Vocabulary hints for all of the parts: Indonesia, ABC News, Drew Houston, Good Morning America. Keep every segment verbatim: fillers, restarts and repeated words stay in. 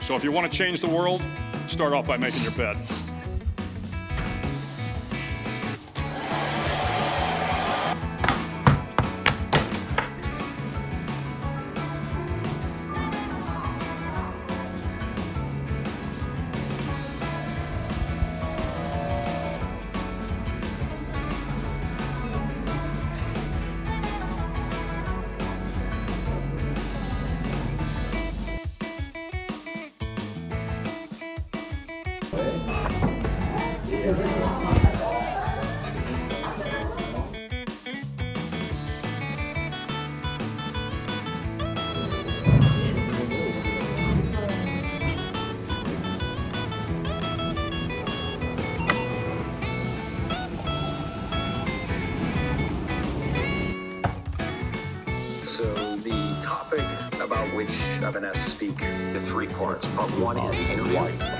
So if you want to change the world, start off by making your bed. So the topic about which I've been asked to speak, the three parts, part one is the interview.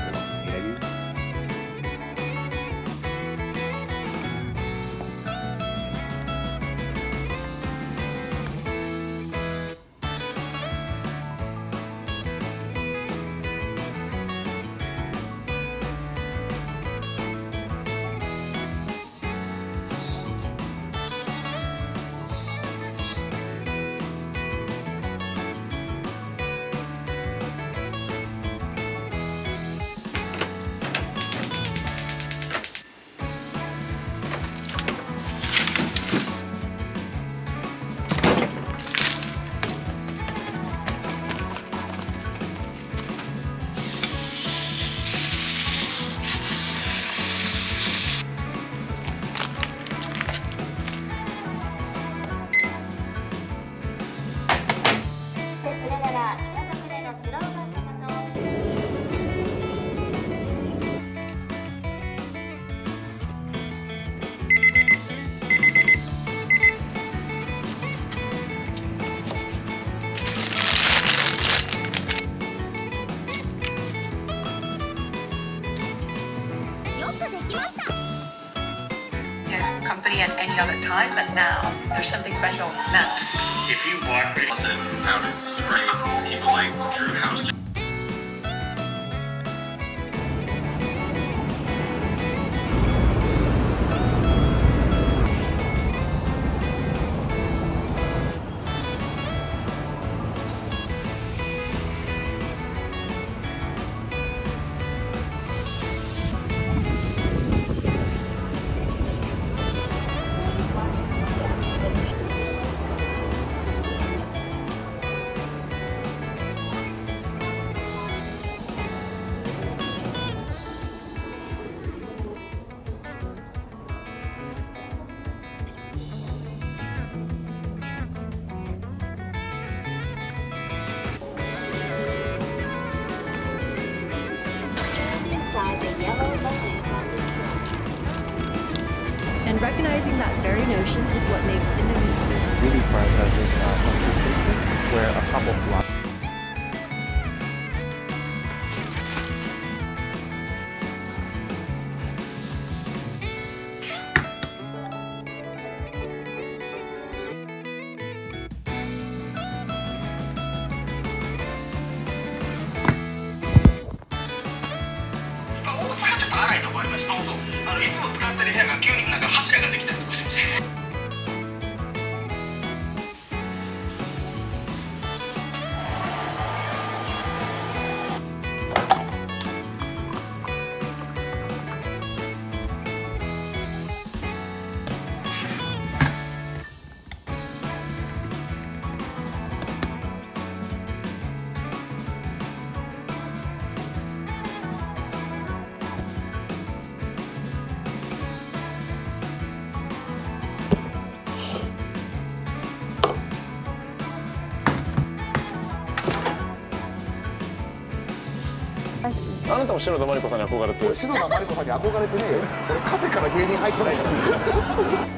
Company at any other time, but now there's something special now. If you watch it, listen, found it great. People like Drew Houston. And recognizing that very notion is what makes Indonesia really prioritizes uh, consistency, where a couple of blocks.あなたも篠田麻里子さんに憧れて。篠田麻里子さんに憧れてねえよ。俺カフェから芸人入ってないから。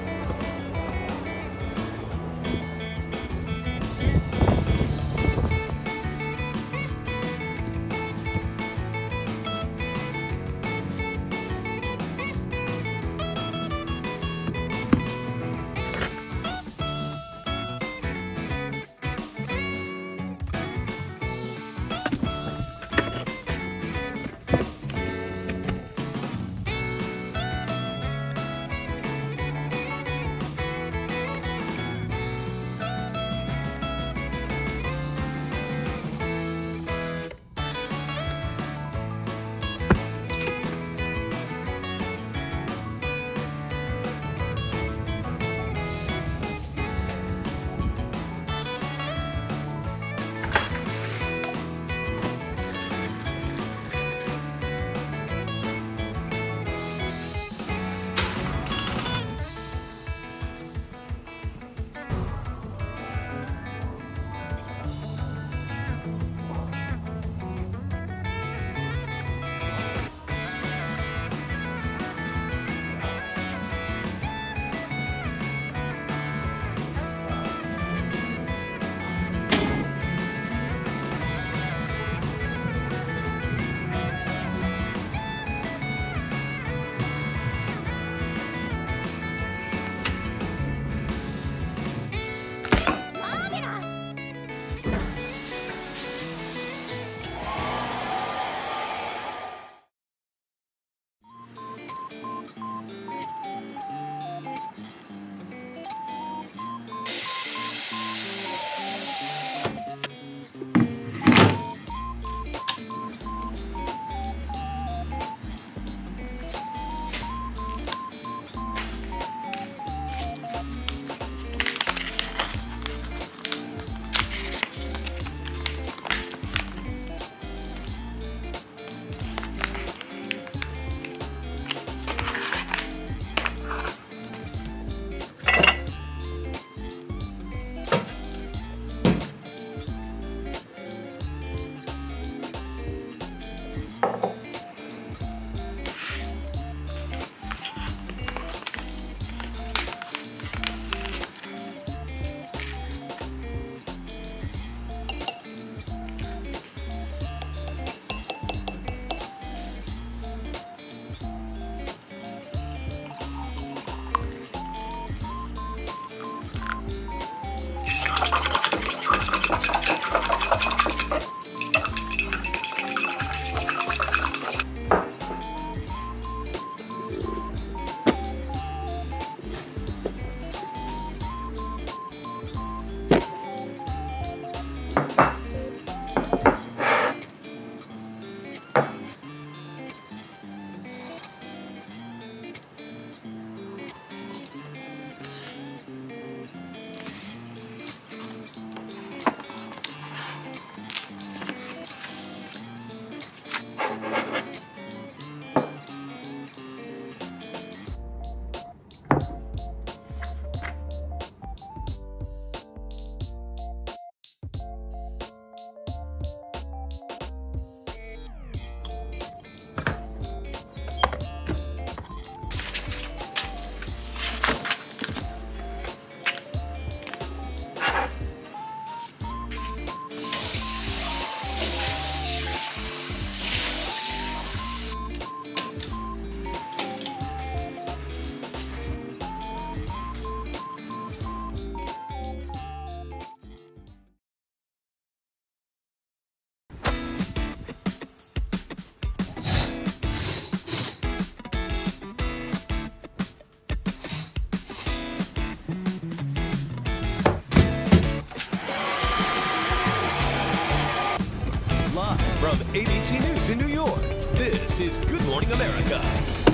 From A B C News in New York, this is Good Morning America.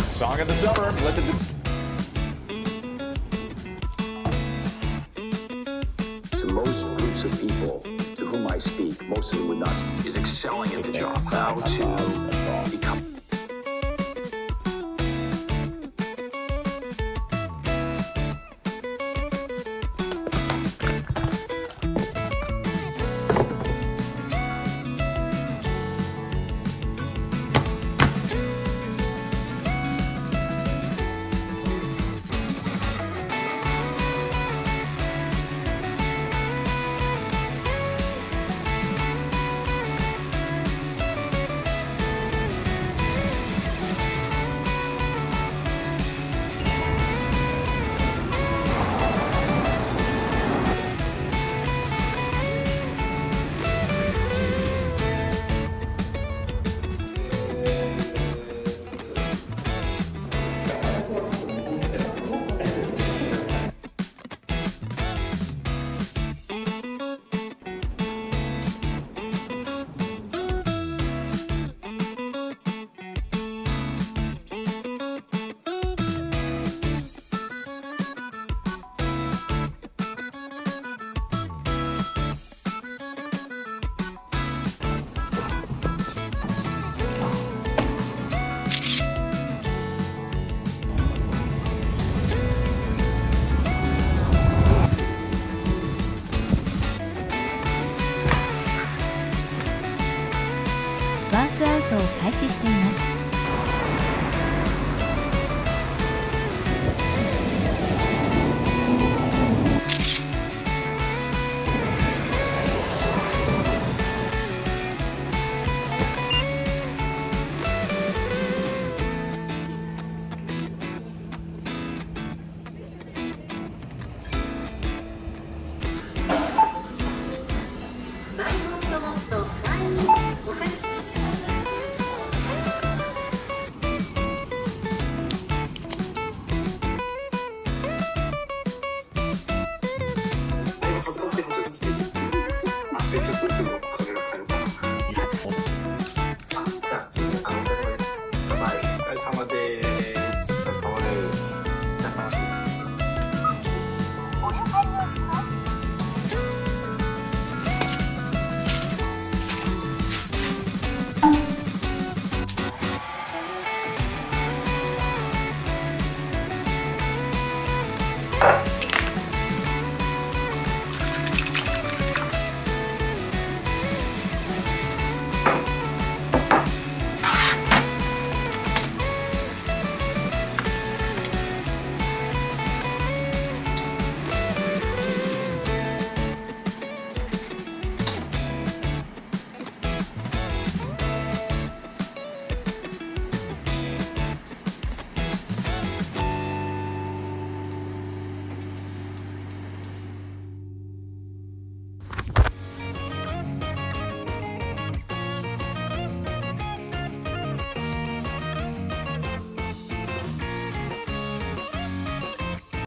Song of the summer. Let the to most groups of people to whom I speak, most of whom would not, is excelling in the job. How to become.ワークアウトを開始しています。